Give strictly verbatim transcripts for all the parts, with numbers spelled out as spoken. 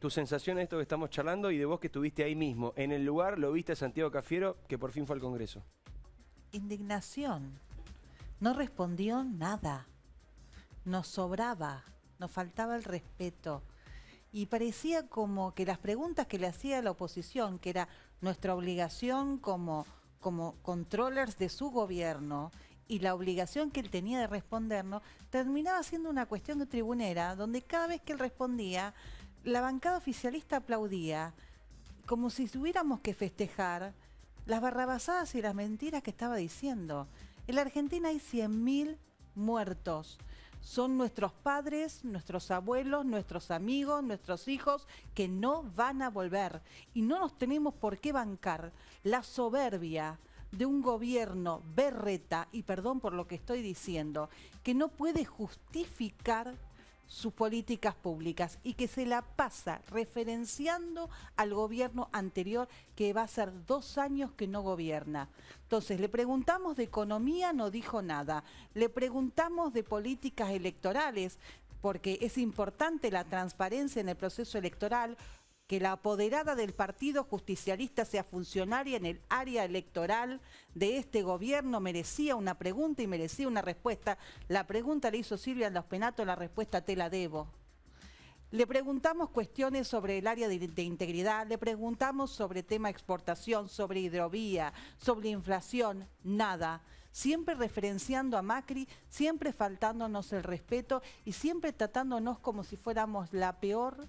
tu sensación de esto que estamos charlando y de vos que estuviste ahí mismo, en el lugar, lo viste a Santiago Cafiero, que por fin fue al Congreso. Indignación. No respondió nada. Nos sobraba, nos faltaba el respeto. Y parecía como que las preguntas que le hacía la oposición, que era nuestra obligación como, como controllers de su gobierno, y la obligación que él tenía de respondernos, terminaba siendo una cuestión de tribunera, donde cada vez que él respondía, la bancada oficialista aplaudía, como si tuviéramos que festejar las barrabasadas y las mentiras que estaba diciendo. En la Argentina hay cien mil muertos. Son nuestros padres, nuestros abuelos, nuestros amigos, nuestros hijos, que no van a volver. Y no nos tenemos por qué bancar la soberbia de un gobierno berreta, y perdón por lo que estoy diciendo, que no puede justificar sus políticas públicas y que se la pasa referenciando al gobierno anterior, que va a ser dos años que no gobierna. Entonces, le preguntamos de economía, no dijo nada. Le preguntamos de políticas electorales, porque es importante la transparencia en el proceso electoral, que la apoderada del Partido Justicialista sea funcionaria en el área electoral de este gobierno, merecía una pregunta y merecía una respuesta. La pregunta le hizo Silvia Lospenato, la respuesta te la debo. Le preguntamos cuestiones sobre el área de, de integridad, le preguntamos sobre tema exportación, sobre hidrovía, sobre inflación, nada. Siempre referenciando a Macri, siempre faltándonos el respeto y siempre tratándonos como si fuéramos la peor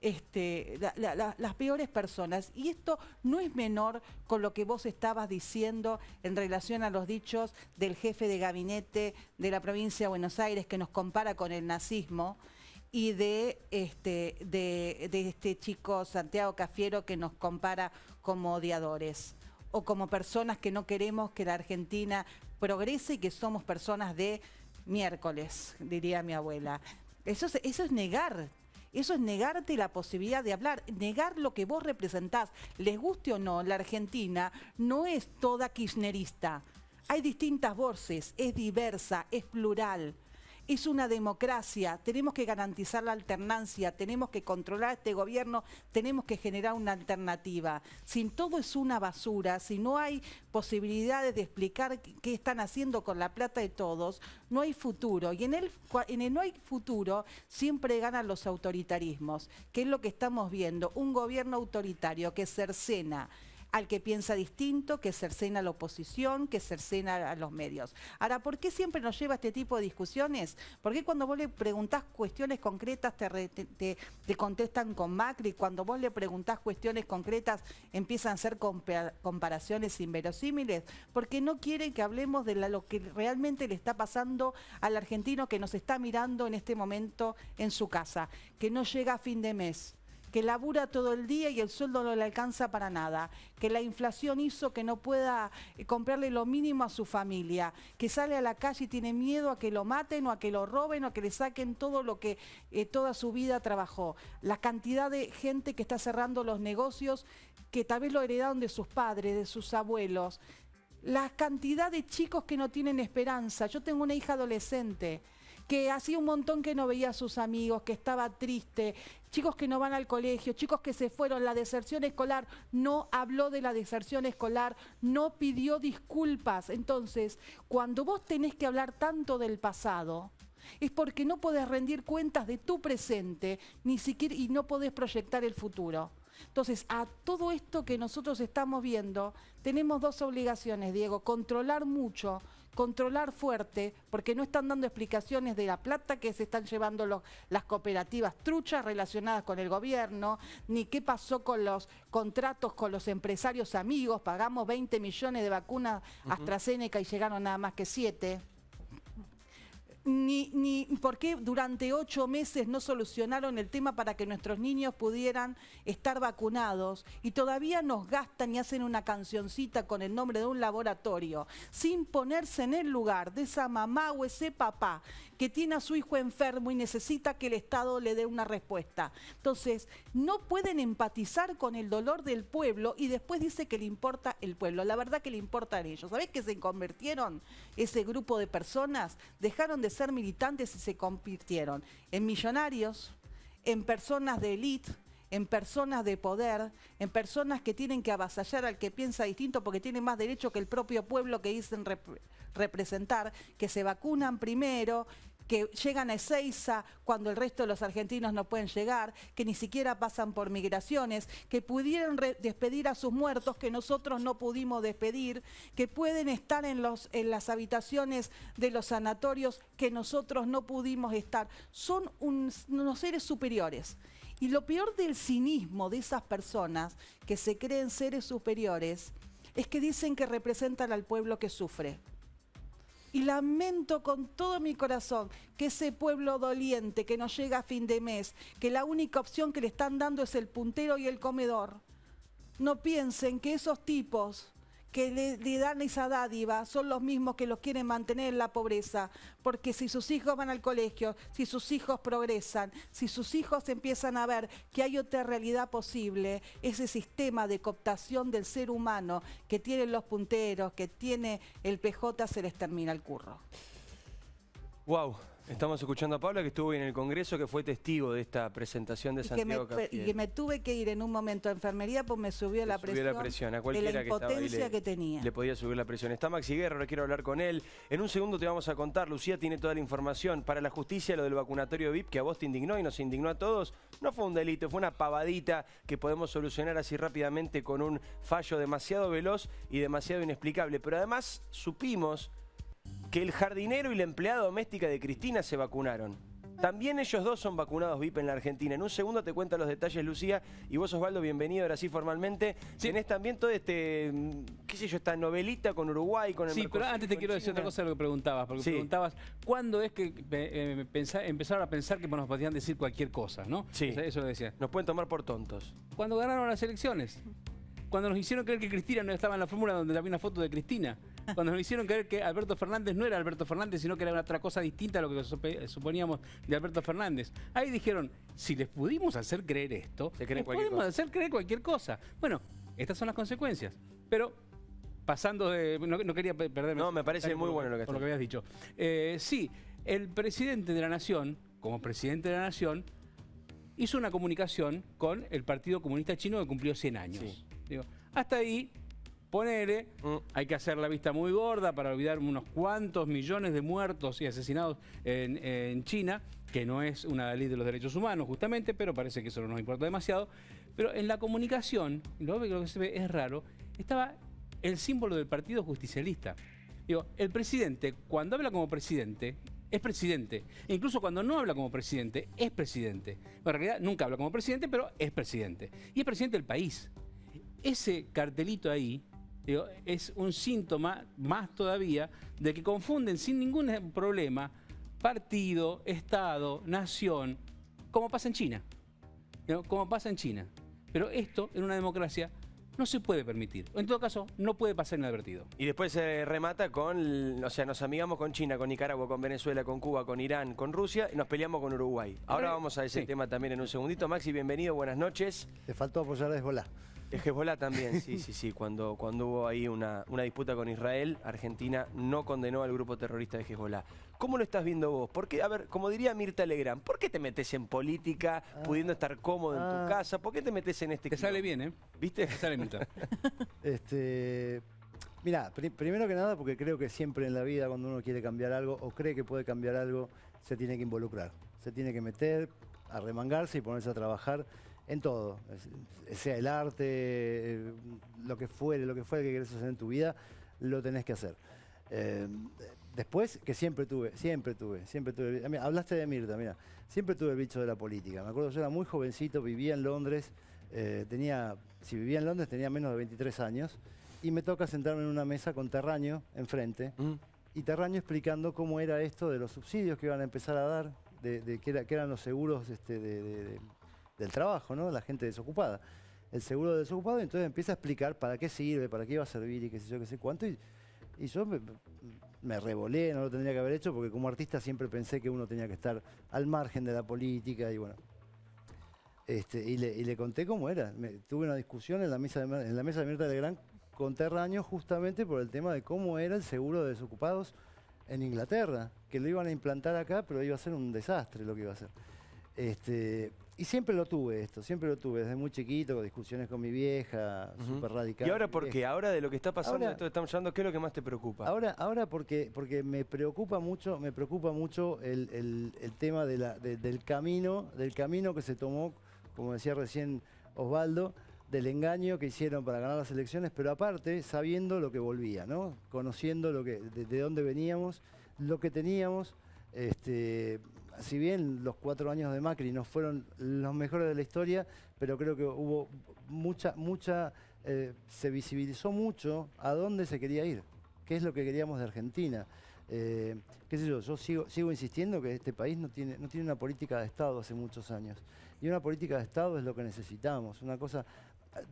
Este, la, la, la, las peores personas. Y esto no es menor con lo que vos estabas diciendo en relación a los dichos del jefe de gabinete de la provincia de Buenos Aires, que nos compara con el nazismo, y de este, de, de este chico Santiago Cafiero, que nos compara como odiadores o como personas que no queremos que la Argentina progrese y que somos personas de miércoles, diría mi abuela. Eso es, eso es negar. Eso es negarte la posibilidad de hablar, negar lo que vos representás. Les guste o no, la Argentina no es toda kirchnerista. Hay distintas voces, es diversa, es plural. Es una democracia, tenemos que garantizar la alternancia, tenemos que controlar este gobierno, tenemos que generar una alternativa. Si todo es una basura, si no hay posibilidades de explicar qué están haciendo con la plata de todos, no hay futuro. Y en el, en el no hay futuro siempre ganan los autoritarismos, que es lo que estamos viendo, un gobierno autoritario que cercena al que piensa distinto, que cercena a la oposición, que cercena a los medios. Ahora, ¿por qué siempre nos lleva a este tipo de discusiones? ¿Por qué cuando vos le preguntás cuestiones concretas te, re, te, te contestan con Macri? Cuando vos le preguntás cuestiones concretas empiezan a hacer comparaciones inverosímiles. Porque no quieren que hablemos de la, lo que realmente le está pasando al argentino que nos está mirando en este momento en su casa, que no llega a fin de mes, que labura todo el día y el sueldo no le alcanza para nada, que la inflación hizo que no pueda comprarle lo mínimo a su familia, que sale a la calle y tiene miedo a que lo maten o a que lo roben o a que le saquen todo lo que eh, toda su vida trabajó. La cantidad de gente que está cerrando los negocios que tal vez lo heredaron de sus padres, de sus abuelos. La cantidad de chicos que no tienen esperanza. Yo tengo una hija adolescente que hacía un montón que no veía a sus amigos, que estaba triste, chicos que no van al colegio, chicos que se fueron, la deserción escolar, no habló de la deserción escolar, no pidió disculpas. Entonces, cuando vos tenés que hablar tanto del pasado, es porque no podés rendir cuentas de tu presente, ni siquiera, y no podés proyectar el futuro. Entonces, a todo esto que nosotros estamos viendo, tenemos dos obligaciones, Diego, controlar mucho, controlar fuerte, porque no están dando explicaciones de la plata que se están llevando los, las cooperativas truchas relacionadas con el gobierno, ni qué pasó con los contratos con los empresarios amigos, pagamos veinte millones de vacunas uh-huh. AstraZeneca y llegaron nada más que siete. Ni, ni por qué durante ocho meses no solucionaron el tema para que nuestros niños pudieran estar vacunados y todavía nos gastan y hacen una cancioncita con el nombre de un laboratorio, sin ponerse en el lugar de esa mamá o ese papá que tiene a su hijo enfermo y necesita que el Estado le dé una respuesta. Entonces, no pueden empatizar con el dolor del pueblo y después dice que le importa el pueblo. La verdad que le importan ellos. ¿Sabés que se convirtieron ese grupo de personas? Dejaron de ser ser militantes y se convirtieron en millonarios, en personas de élite, en personas de poder, en personas que tienen que avasallar al que piensa distinto porque tiene más derecho que el propio pueblo que dicen rep representar, que se vacunan primero, que llegan a Ezeiza cuando el resto de los argentinos no pueden llegar, que ni siquiera pasan por migraciones, que pudieron despedir a sus muertos que nosotros no pudimos despedir, que pueden estar en, los, en las habitaciones de los sanatorios que nosotros no pudimos estar. Son un, unos seres superiores. Y lo peor del cinismo de esas personas que se creen seres superiores es que dicen que representan al pueblo que sufre. Y lamento con todo mi corazón que ese pueblo doliente que nos llega a fin de mes, que la única opción que le están dando es el puntero y el comedor, no piensen que esos tipos que le, le dan esa dádiva son los mismos que los quieren mantener en la pobreza, porque si sus hijos van al colegio, si sus hijos progresan, si sus hijos empiezan a ver que hay otra realidad posible, ese sistema de cooptación del ser humano que tienen los punteros, que tiene el P J, se les termina el curro. Wow. Estamos escuchando a Paula, que estuvo en el Congreso, que fue testigo de esta presentación de Santiago Cafiero. Y que me tuve que ir en un momento a enfermería porque me subió la presión, la presión a cualquiera de la impotencia que, le, que tenía. Le podía subir la presión. Está Maxi Guerra, ahora quiero hablar con él. En un segundo te vamos a contar, Lucía tiene toda la información. Para la justicia, lo del vacunatorio V I P, que a vos te indignó y nos indignó a todos, no fue un delito, fue una pavadita que podemos solucionar así rápidamente con un fallo demasiado veloz y demasiado inexplicable. Pero además supimos que el jardinero y la empleada doméstica de Cristina se vacunaron. También ellos dos son vacunados V I P en la Argentina. En un segundo te cuento los detalles, Lucía. Y vos, Osvaldo, bienvenido ahora sí formalmente. Sí. Tenés también todo este, qué sé yo, esta novelita con Uruguay, con el sí, Mercosur, pero antes te quiero China. decir otra cosa de lo que preguntabas. Porque sí. preguntabas, ¿cuándo es que eh, pensá, empezaron a pensar que nos podían decir cualquier cosa, no? Sí. O sea, eso lo decía. Nos pueden tomar por tontos. Cuando ganaron las elecciones. Cuando nos hicieron creer que Cristina no estaba en la fórmula donde había una foto de Cristina. Cuando nos hicieron creer que Alberto Fernández no era Alberto Fernández, sino que era otra cosa distinta a lo que suponíamos de Alberto Fernández. Ahí dijeron, si les pudimos hacer creer esto, les podemos hacer creer cualquier cosa. Bueno, estas son las consecuencias. Pero, pasando de... No, no quería perderme... No, me parece muy bueno lo que, por lo que habías dicho. Eh, sí, el presidente de la Nación, como presidente de la Nación, hizo una comunicación con el Partido Comunista Chino que cumplió cien años. Sí. Digo, hasta ahí... Ponele, hay que hacer la vista muy gorda para olvidar unos cuantos millones de muertos y asesinados en, en China, que no es una ley de los derechos humanos justamente, pero parece que eso no nos importa demasiado. Pero en la comunicación, lo que se ve es raro, estaba el símbolo del Partido Justicialista. Digo, el presidente, cuando habla como presidente, es presidente. E incluso cuando no habla como presidente, es presidente. Bueno, en realidad nunca habla como presidente, pero es presidente. Y es presidente del país. Ese cartelito ahí... Digo, es un síntoma más todavía de que confunden sin ningún problema partido, Estado, nación, como pasa en China. ¿No? Como pasa en China. Pero esto en una democracia no se puede permitir. En todo caso, no puede pasar inadvertido. Y después se eh, remata con, o sea, nos amigamos con China, con Nicaragua, con Venezuela, con Cuba, con Irán, con Rusia y nos peleamos con Uruguay. Ahora vamos a ese sí. tema también en un segundito. Maxi, bienvenido, buenas noches. Te faltó apoyar a Hezbollah. Es Hezbollah también, sí, sí, sí. Cuando, cuando hubo ahí una, una disputa con Israel, Argentina no condenó al grupo terrorista de Hezbollah. ¿Cómo lo estás viendo vos? ¿Por qué, a ver, como diría Mirtha Legrand, ¿por qué te metes en política, ah, pudiendo estar cómodo ah, en tu casa? ¿Por qué te metes en este... Te kilo? Sale bien, ¿eh? ¿Viste? Te sale Mirtha. este, mirá, pr primero que nada, porque creo que siempre en la vida, cuando uno quiere cambiar algo o cree que puede cambiar algo, se tiene que involucrar. Se tiene que meter, arremangarse y ponerse a trabajar. En todo, sea el arte, lo que fuere, lo que fuere que querés hacer en tu vida, lo tenés que hacer. Eh, después, que siempre tuve, siempre tuve, siempre tuve... Mira, hablaste de Mirtha, mira, siempre tuve el bicho de la política. Me acuerdo, yo era muy jovencito, vivía en Londres, eh, tenía, si vivía en Londres tenía menos de veintitrés años, y me toca sentarme en una mesa con Terragno enfrente, mm. y Terragno explicando cómo era esto de los subsidios que iban a empezar a dar, de, de que, era, que eran los seguros este, de... de, de del trabajo, ¿no? La gente desocupada. El seguro de desocupado, y entonces empieza a explicar para qué sirve, para qué iba a servir y qué sé yo, qué sé cuánto. Y, y yo me, me revolé, no lo tendría que haber hecho, porque como artista siempre pensé que uno tenía que estar al margen de la política y bueno. Este, y, le, y le conté cómo era. Me, tuve una discusión en la mesa de, en la mesa de Mirtha Legrand con Terragno justamente por el tema de cómo era el seguro de desocupados en Inglaterra, que lo iban a implantar acá, pero iba a ser un desastre lo que iba a ser. Este, Y siempre lo tuve esto, siempre lo tuve, desde muy chiquito, con discusiones con mi vieja, uh-huh. súper radical. ¿Y ahora por qué? Ahora de lo que está pasando, ahora, esto que estamos hablando, ¿qué es lo que más te preocupa? Ahora, ahora porque, porque me preocupa mucho, me preocupa mucho el, el, el tema de la, de, del camino, del camino que se tomó, como decía recién Osvaldo, del engaño que hicieron para ganar las elecciones, pero aparte sabiendo lo que volvía, ¿no? Conociendo lo que, de, de dónde veníamos, lo que teníamos. Este, si bien los cuatro años de Macri no fueron los mejores de la historia, pero creo que hubo mucha, mucha, eh, se visibilizó mucho a dónde se quería ir, qué es lo que queríamos de Argentina. Eh, qué sé yo, yo sigo, sigo insistiendo que este país no tiene, no tiene una política de Estado hace muchos años. Y una política de Estado es lo que necesitamos, una cosa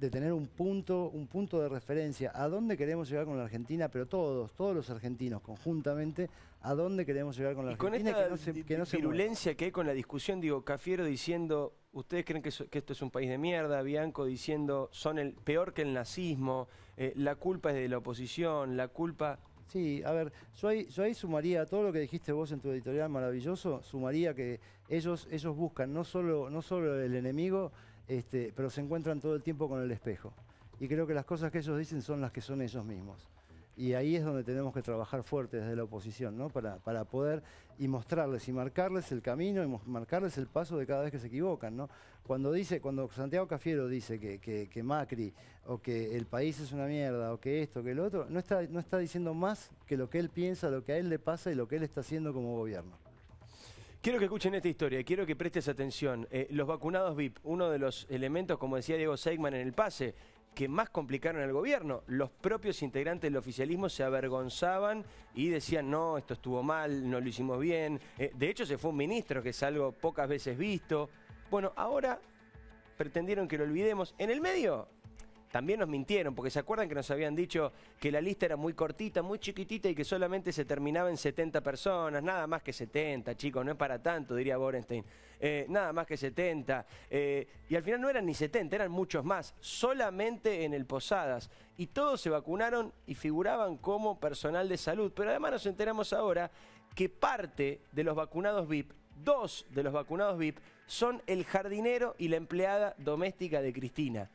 de tener un punto, un punto de referencia, a dónde queremos llegar con la Argentina, pero todos, todos los argentinos conjuntamente, a dónde queremos llegar con la Argentina. Y con esta que no se, que no se virulencia mueve. Que hay con la discusión, digo, Cafiero diciendo, ustedes creen que, so, que esto es un país de mierda, Bianco diciendo, son el peor que el nazismo, eh, la culpa es de la oposición, la culpa... Sí, a ver, yo ahí, yo ahí sumaría todo lo que dijiste vos en tu editorial maravilloso, sumaría que ellos, ellos buscan no solo, no solo el enemigo, este, pero se encuentran todo el tiempo con el espejo. Y creo que las cosas que ellos dicen son las que son ellos mismos. Y ahí es donde tenemos que trabajar fuerte desde la oposición, ¿no? Para, para poder y mostrarles y marcarles el camino y marcarles el paso de cada vez que se equivocan, ¿no? Cuando dice, cuando Santiago Cafiero dice que, que, que Macri o que el país es una mierda o que esto, que lo otro, no está, no está diciendo más que lo que él piensa, lo que a él le pasa y lo que él está haciendo como gobierno. Quiero que escuchen esta historia, quiero que prestes atención. Eh, los vacunados V I P, uno de los elementos, como decía Diego Seigman en el pase, que más complicaron al gobierno. Los propios integrantes del oficialismo se avergonzaban y decían, no, esto estuvo mal, no lo hicimos bien. Eh, de hecho, se fue un ministro, que es algo pocas veces visto. Bueno, ahora pretendieron que lo olvidemos. En el medio también nos mintieron, porque se acuerdan que nos habían dicho que la lista era muy cortita, muy chiquitita y que solamente se terminaba en setenta personas, nada más que setenta, chicos, no es para tanto, diría Borenstein, eh, nada más que setenta. Eh, y al final no eran ni setenta, eran muchos más, solamente en el Posadas. Y todos se vacunaron y figuraban como personal de salud. Pero además nos enteramos ahora que parte de los vacunados V I P, dos de los vacunados V I P, son el jardinero y la empleada doméstica de Cristina.